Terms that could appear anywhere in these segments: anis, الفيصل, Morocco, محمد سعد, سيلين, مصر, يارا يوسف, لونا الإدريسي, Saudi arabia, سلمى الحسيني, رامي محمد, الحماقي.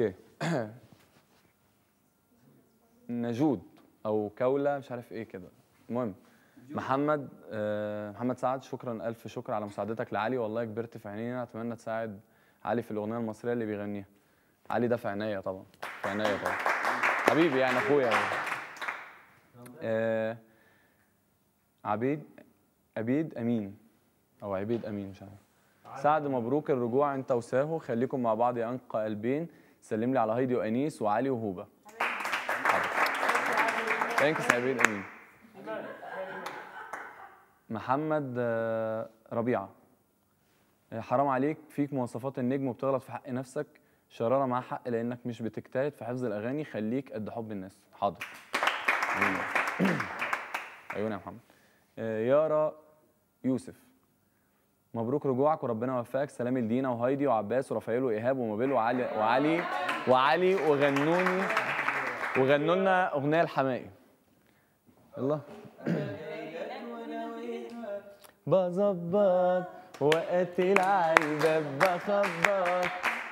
اوكي. نجود او كوله مش عارف ايه كده. المهم محمد محمد سعد، شكرا الف شكر على مساعدتك لعلي، والله كبرت في عينينا، اتمنى تساعد علي في الاغنيه المصريه اللي بيغنيها. علي ده في عينيا طبعا، في عينيا طبعا حبيبي يعني اخويا يعني. عبيد امين او عبيد امين مش عارف. سعد مبروك الرجوع انت وساهو، خليكم مع بعض يا انقى قلبين. سلم لي على هيدي وانيس وعلي وهوبه. ثانكس عبيد امين. محمد ربيعه، حرام عليك، فيك مواصفات النجم وبتغلط في حق نفسك، شراره مع حق لانك مش بتجتهد في حفظ الاغاني، خليك قد حب الناس. حاضر. عيوني يا محمد. يارا يوسف، مبروك رجوعك وربنا يوفقك، سلام لدينا وهايدي وعباس ورفائيل وايهاب ومابيل وعلي وغنوني وغنوا لنا اغنيه الحماقي. يلا. بظبط وقتل على الباب بخبط،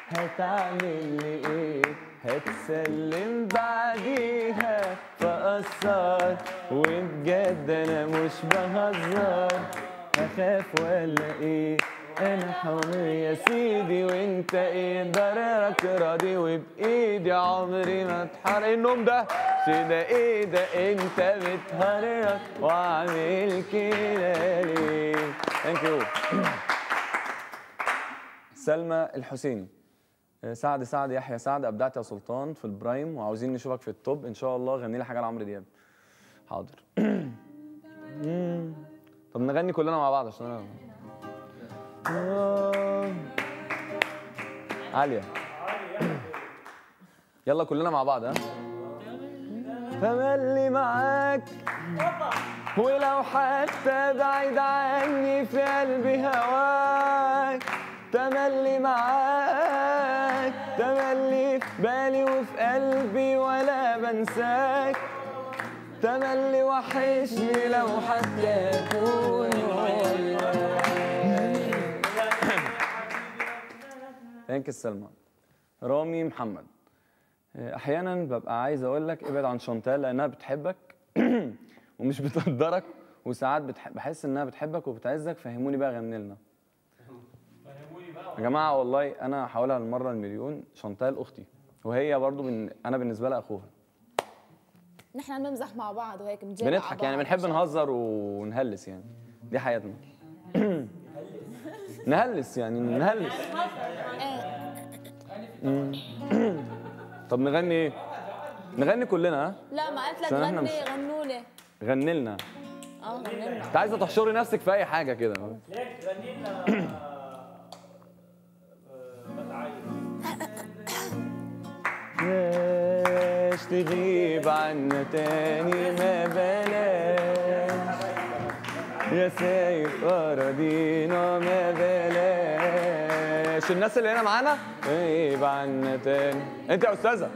هتعمل لي ايه؟ هتسلم بعديها فأثر، وبجد انا مش بهزر، اخاف ولا ايه؟ انا حر يا سيدي، وانت ايه ضررك راضي، وبايدي عمري ما اتحرك. النوم ده ده ايه ده؟ انت بتهرج وعامل كده ليه؟ ثانك يو. سلمى الحسيني، سعد يحيى سعد، ابدعت يا سلطان في البرايم وعاوزين نشوفك في التوب ان شاء الله، غني لي حاجه لعمرو دياب. حاضر. طب نغني كلنا مع بعض عشان انا عاليه. يلا كلنا مع بعض. ها فملي معاك ولو حتى بعيد عني، في قلبي هواك، تملي معاك، تملي في بالي وفي قلبي ولا بنساك، تملي وحشني لو حتى اكون ثانك سلمى. رامي محمد، احيانا ببقى عايز اقول لك ابعد عن شانتال لانها بتحبك ومش بتقدرك، وساعات بحس انها بتحبك وبتعزك، فهموني بقى، غني لنا. فهموني بقى يا جماعه، والله انا هقولها المره المليون، شانتال اختي وهي برضو انا بالنسبه لها اخوها. نحن بنمزح مع بعض وهيك بنضحك يعني، بنحب نهزر ونهلس يعني، دي حياتنا. نهلس يعني نهلس. طب نغني ايه؟ نغني كلنا. ها؟ لا ما قلت لك غني، غنوا لي. غني لنا. غني لنا. انت عايزه تحشري نفسك في اي حاجه كده. ليه غني لنا بلاش تغيب عنا تاني، ما بلاش يا سايق أراضينا، ما بلاش. الناس اللي هنا معانا غيب عنا تاني. انت يا استاذه،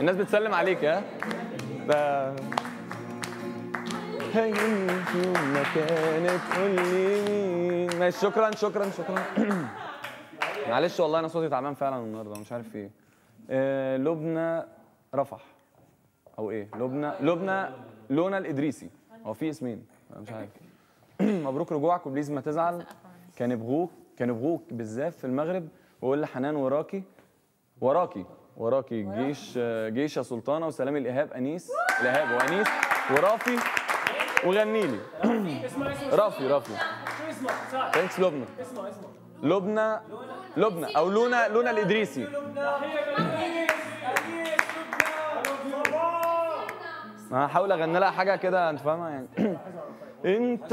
الناس بتسلم عليك. ها هيني في يوم ما كانت قولي مين. ماشي، شكرا معلش والله انا صوتي تعبان فعلا النهارده مش عارف ايه. لبنى رفح او ايه، لبنى لونا الإدريسي، هو في اسمين مش عارف. مبروك رجوعك وبليز ما تزعل، كان ابغوك بالذات في المغرب، وقول لحنان وراكي جيش يا سلطانه، وسلام الايهاب انيس الايهاب وانيس ورافي، وغني لي رافي شو اسمه؟ ثانكس لبنى. لبنى او لونا الإدريسي. ما هحاول اغني لها حاجه كده انت فاهمها يعني. انت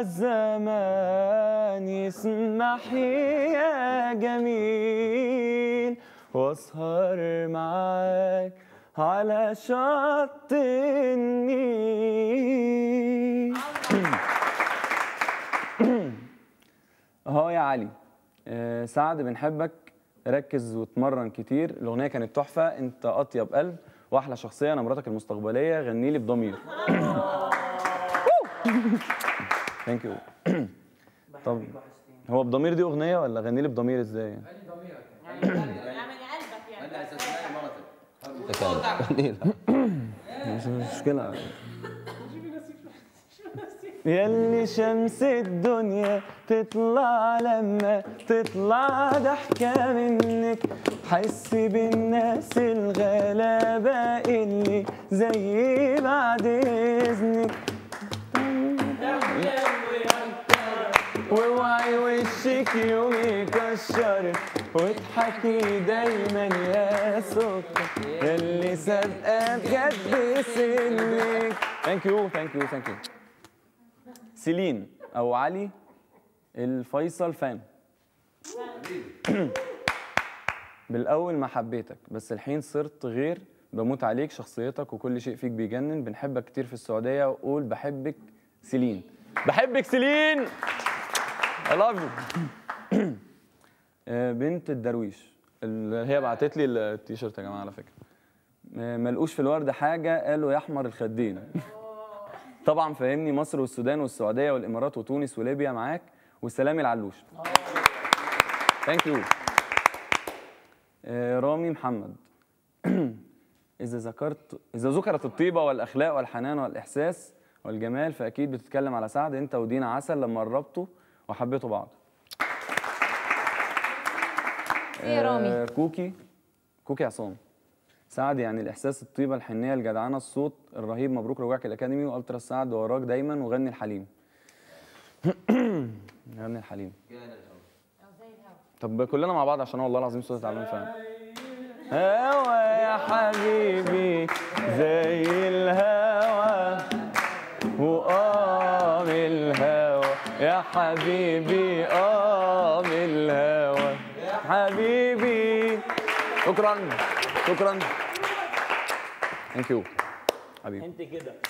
الزمان يسمح يا جميل، واسهر معاك على شط النيل. يا علي، سعد بنحبك، ركز واتمرن كتير، الاغنيه كانت تحفه، انت اطيب قلب واحلى شخصيه، انا مراتك المستقبليه، غني لي بضمير. ثانك يو. طب هو بضمير دي اغنيه ولا غني لي بضمير ازاي يعني؟ غني ضميرك يعني، من قلبك يعني. مش مشكلة ياللي شمس الدنيا تطلع لما تطلع ضحكة منك حس بالناس الغلابة اللي زي بعد إذنك واوعي وشك يوم يكشر واضحكي دايما يا سكر ياللي صادقة بجد سنك. ثانك يو ثانك يو ثانك يو. سيلين أو علي الفيصل فان. بالأول ما حبيتك بس الحين صرت غير، بموت عليك شخصيتك وكل شيء فيك بيجنن، بنحبك كتير في السعودية وقول بحبك سيلين. بحبك سيلين I love you. بنت الدرويش اللي هي بعتت لي التيشيرت يا جماعة على فكرة. ملقوش في الورد حاجة قالوا يا أحمر الخدين. طبعا فاهمني مصر والسودان والسعوديه والامارات وتونس وليبيا معاك وسلامي العلوش. ثانك يو. رامي محمد. اذا ذكرت الطيبه والاخلاق والحنان والاحساس والجمال فاكيد بتتكلم على سعد، انت ودينا عسل لما قربتوا وحبيتوا بعض. ايه رامي؟ كوكي كوكي عصام. سعد يعني الاحساس، الطيبه، الحنيه، الجدعانه، الصوت الرهيب، مبروك رجوعك الاكاديمي والترا سعد وراك دايما وغني الحليم. غني الحليم طب كلنا مع بعض عشان والله العظيم صوتي تعبان فعلا. هوا يا حبيبي زي الهوا وقام الهوا يا حبيبي قام الهوا يا حبيبي. شكرا شكرا. ثانك يو حبيبي. انت كده